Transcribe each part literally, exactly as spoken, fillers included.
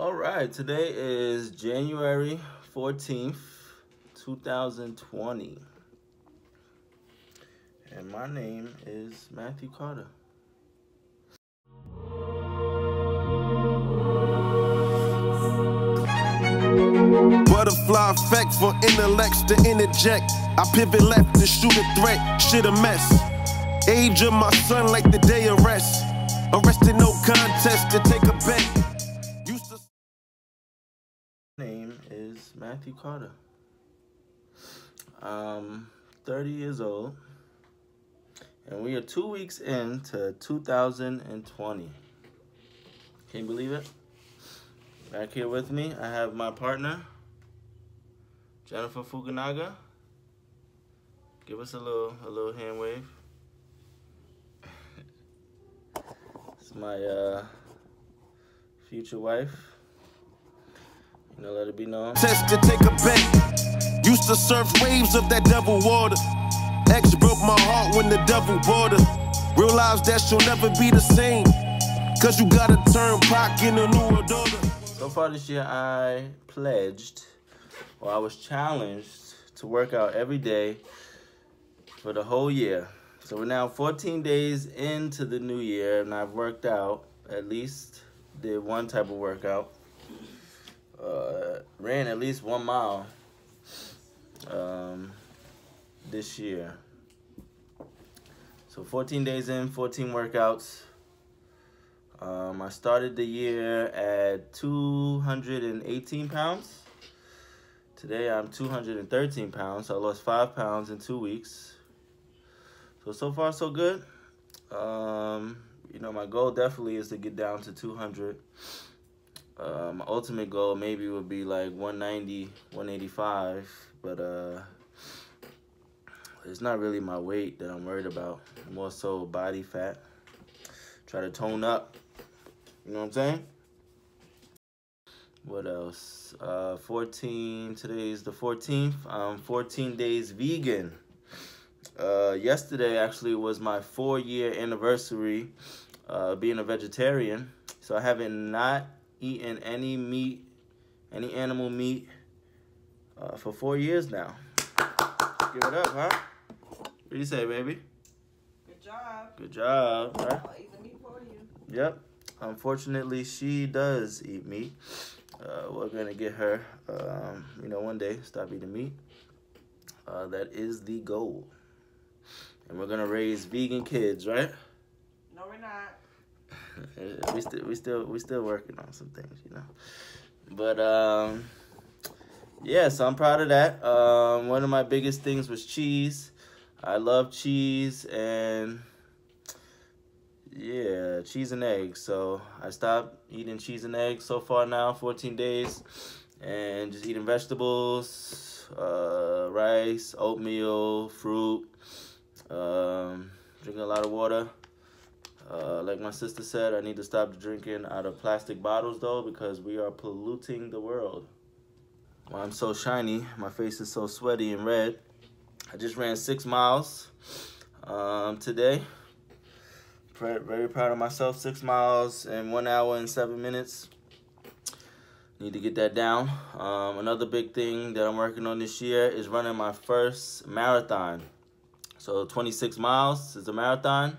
All right, today is January fourteenth, two thousand twenty. And my name is Matthew Carter. Butterfly effect for intellects to interject. I pivot left to shoot a threat. Shit a mess. Age of my son like the day of rest. Arrested no contest to take a bet. Name is Matthew Carter. Um, thirty years old, and we are two weeks into two thousand twenty. Can you believe it? Back here with me, I have my partner, Jennifer Fukunaga. Give us a little, a little hand wave. It's my uh, future wife. Now let it be known. Test to take a bet. Used to surf waves of that devil water. Ex broke my heart when the devil bought her. Realized that she'll never be the same. Cause you gotta turn back in a newer daughter. So far this year, I pledged, or I was challenged, to work out every day for the whole year. So we're now fourteen days into the new year, and I've worked out, at least did one type of workout. Uh, ran at least one mile um, this year. So fourteen days in, fourteen workouts. Um, I started the year at two hundred eighteen pounds. Today I'm two hundred thirteen pounds. So I lost five pounds in two weeks. So, so far so good. Um, you know, my goal definitely is to get down to two hundred. Uh, my ultimate goal maybe would be like one ninety, one eighty-five, but uh, it's not really my weight that I'm worried about. More so body fat. Try to tone up. You know what I'm saying? What else? Uh, fourteen. Today's the fourteenth. I'm fourteen days vegan. Uh, yesterday actually was my four-year anniversary uh, being a vegetarian, so I haven't not. eating any meat, any animal meat, uh, for four years now. Give it up, huh? What do you say, baby? Good job. Good job. Right? I'll eat the meat for you. Yep. Unfortunately, she does eat meat. Uh, we're gonna get her, um, you know, one day stop eating meat. Uh, that is the goal, and we're gonna raise vegan kids, right? No, we're not. we still we still we still working on some things, you know, but um yeah, so I'm proud of that. Um one of my biggest things was cheese. I love cheese, and yeah, cheese and eggs. So I stopped eating cheese and eggs so far now, fourteen days, and just eating vegetables, uh rice, oatmeal, fruit, um drinking a lot of water. Uh, like my sister said, I need to stop drinking out of plastic bottles, though, because we are polluting the world. Well, I'm so shiny. My face is so sweaty and red. I just ran six miles um, today. Very proud of myself. Six miles in one hour and seven minutes. Need to get that down. Um, another big thing that I'm working on this year is running my first marathon. So twenty-six miles is a marathon.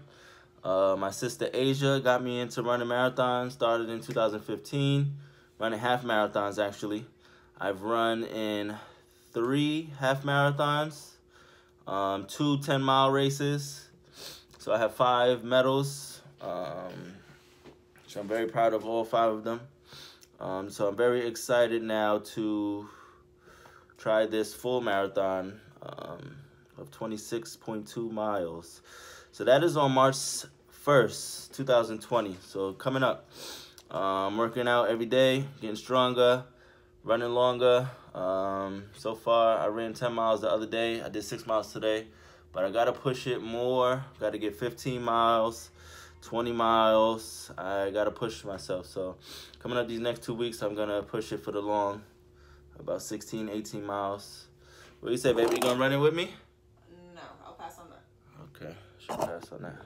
Uh, my sister Asia got me into running marathons, started in two thousand fifteen, running half marathons actually. I've run in three half marathons, um, two ten-mile races, so I have five medals, um, which I'm very proud of all five of them. Um, so I'm very excited now to try this full marathon um, of twenty-six point two miles. So that is on March first, two thousand twenty. So coming up, um, working out every day, getting stronger, running longer. Um, so far, I ran ten miles the other day. I did six miles today, but I got to push it more. Got to get fifteen miles, twenty miles. I got to push myself. So coming up these next two weeks, I'm going to push it for the long, about sixteen, eighteen miles. What do you say, baby? You going to run it with me? No, I'll pass on that. Okay. Should pass on that.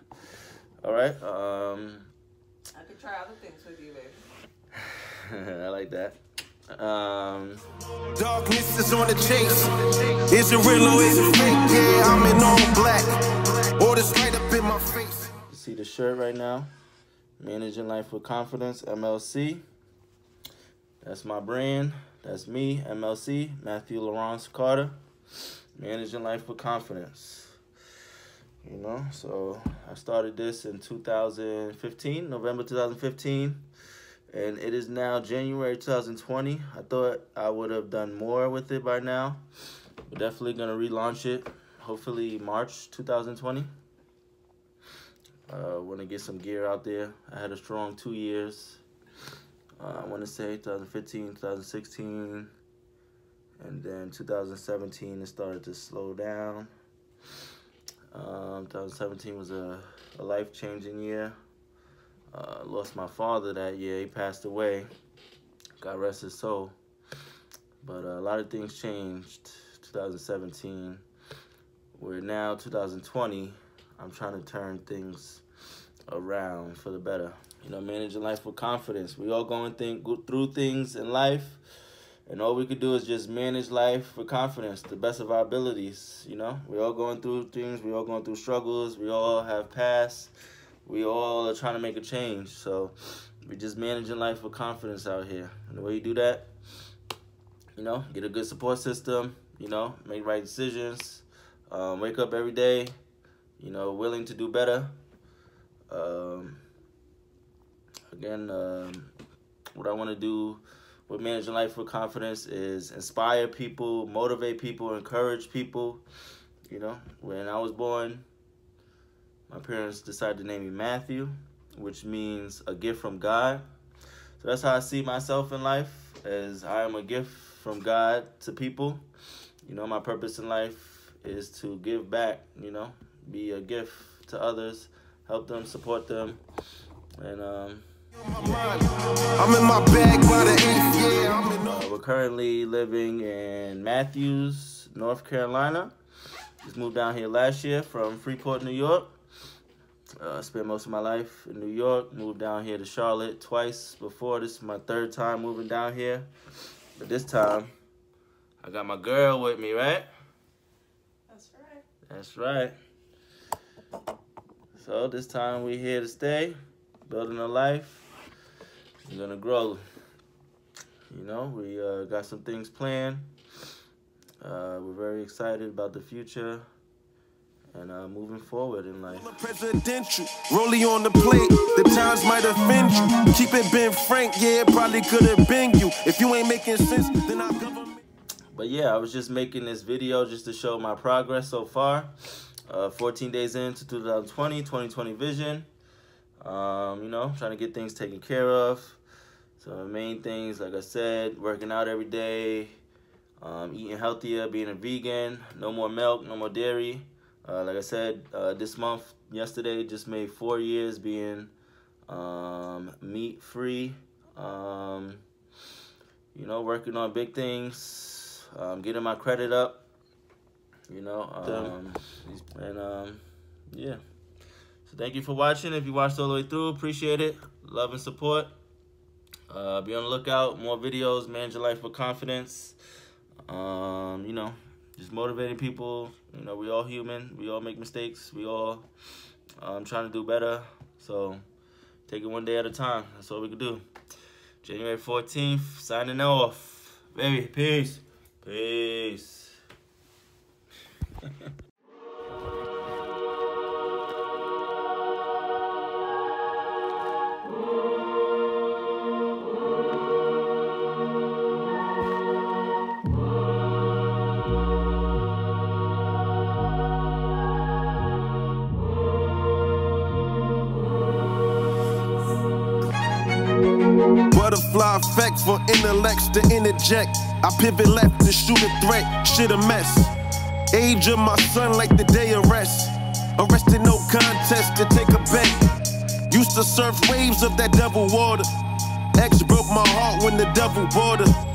All right. Um, I could try other things with you, baby. I like that. Um, Darkness is on the chase. Is it real or is it fake? Yeah, I'm in all black. All this light up in my face. You see the shirt right now? Managing Life with Confidence, M L C. That's my brand. That's me, M L C, Matthew LaRonce Carter. Managing Life with Confidence. You know, so I started this in two thousand fifteen, November two thousand fifteen. And it is now January two thousand twenty. I thought I would have done more with it by now. We're definitely going to relaunch it, hopefully March two thousand twenty. I uh, want to get some gear out there. I had a strong two years. Uh, I want to say twenty fifteen, twenty sixteen, and then two thousand seventeen, it started to slow down. Um, twenty seventeen was a, a life-changing year. Uh, lost my father that year. He passed away. God rest his soul. But uh, a lot of things changed. twenty seventeen. We're now two thousand twenty. I'm trying to turn things around for the better. You know, managing life with confidence. We all going think, go through things in life. And all we could do is just manage life with confidence, the best of our abilities. You know, we all going through things. We all going through struggles. We all have past. We all are trying to make a change, so we're just managing life with confidence out here. And the way you do that, you know, get a good support system, you know, make right decisions, um, wake up every day, you know, willing to do better. Um, again, um, what I want to do with managing life with confidence is inspire people, motivate people, encourage people. You know, when I was born, my parents decided to name me Matthew, which means a gift from God. So that's how I see myself in life, as I am a gift from God to people. You know, my purpose in life is to give back, you know, be a gift to others, help them, support them. And um, I'm in my bag by the eighth year. Uh, we're currently living in Matthews, North Carolina. Just moved down here last year from Freeport, New York. Uh, spent most of my life in New York, moved down here to Charlotte twice before. This is my third time moving down here. But this time, I got my girl with me, right? That's right. That's right. So this time we're here to stay, building a life. We're going to grow. You know, we uh, got some things planned. Uh, we're very excited about the future. And uh, moving forward in life. Presidential, rollie on the plate. The times might offend you. Keep it Ben Frank, yeah, probably could have been you. If you ain't making sense, then I'll government. But yeah, I was just making this video just to show my progress so far. Uh, fourteen days into two thousand twenty, twenty twenty vision. Um, you know, trying to get things taken care of. So the main things, like I said, working out every day, um, eating healthier, being a vegan, no more milk, no more dairy. Uh, like I said, uh, this month, yesterday, just made four years being um, meat-free. Um, you know, working on big things, um, getting my credit up, you know. Um, and, um, yeah. So thank you for watching. If you watched all the way through, appreciate it. Love and support. Uh, be on the lookout. More videos, manage your life with confidence. Um, you know. Just motivating people. You know, we all human. We all make mistakes. We all um, trying to do better. So, take it one day at a time. That's all we can do. January fourteenth, signing off. Baby, peace. Peace. Butterfly effect for intellects to interject. I pivot left to shoot a threat. Shit a mess. Age of my son like the day of rest. Arrested no contest to take a bet. Used to surf waves of that double water. Ex broke my heart when the double border.